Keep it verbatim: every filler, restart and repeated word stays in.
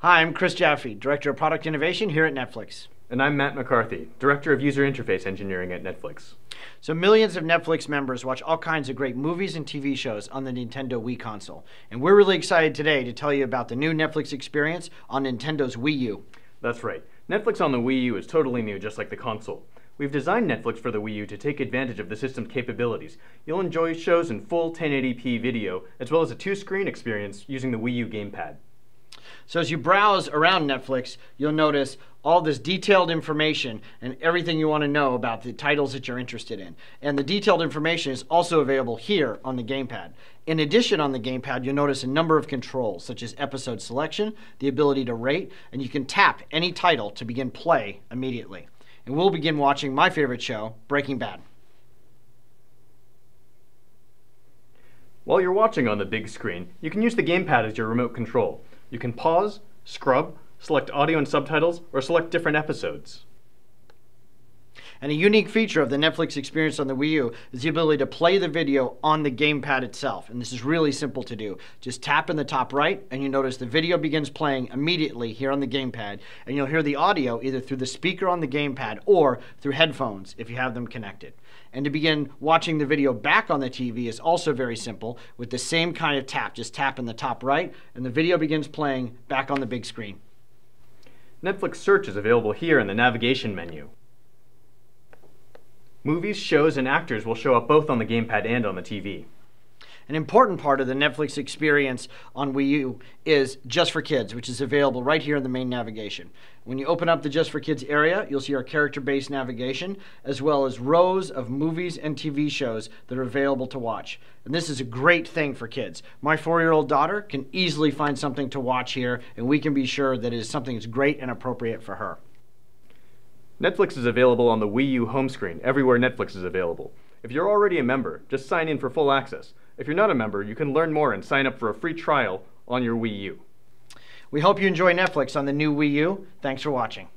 Hi, I'm Chris Jaffe, Director of Product Innovation here at Netflix. And I'm Matt McCarthy, Director of User Interface Engineering at Netflix. So millions of Netflix members watch all kinds of great movies and T V shows on the Nintendo Wii console. And we're really excited today to tell you about the new Netflix experience on Nintendo's Wii U. That's right. Netflix on the Wii U is totally new, just like the console. We've designed Netflix for the Wii U to take advantage of the system's capabilities. You'll enjoy shows in full ten eighty p video, as well as a two-screen experience using the Wii U gamepad. So as you browse around Netflix, you'll notice all this detailed information and everything you want to know about the titles that you're interested in. And the detailed information is also available here on the gamepad. In addition, on the gamepad, you'll notice a number of controls, such as episode selection, the ability to rate, and you can tap any title to begin play immediately. And we'll begin watching my favorite show, Breaking Bad. While you're watching on the big screen, you can use the gamepad as your remote control. You can pause, scrub, select audio and subtitles, or select different episodes. And a unique feature of the Netflix experience on the Wii U is the ability to play the video on the gamepad itself. And this is really simple to do. Just tap in the top right, and you notice the video begins playing immediately here on the gamepad. And you'll hear the audio either through the speaker on the gamepad or through headphones if you have them connected. And to begin watching the video back on the T V is also very simple with the same kind of tap. Just tap in the top right, and the video begins playing back on the big screen. Netflix Search is available here in the navigation menu. Movies, shows, and actors will show up both on the gamepad and on the T V. An important part of the Netflix experience on Wii U is Just for Kids, which is available right here in the main navigation. When you open up the Just for Kids area, you'll see our character-based navigation, as well as rows of movies and T V shows that are available to watch. And this is a great thing for kids. My four-year-old daughter can easily find something to watch here, and we can be sure that it is something that's great and appropriate for her. Netflix is available on the Wii U home screen, everywhere Netflix is available. If you're already a member, just sign in for full access. If you're not a member, you can learn more and sign up for a free trial on your Wii U. We hope you enjoy Netflix on the new Wii U. Thanks for watching.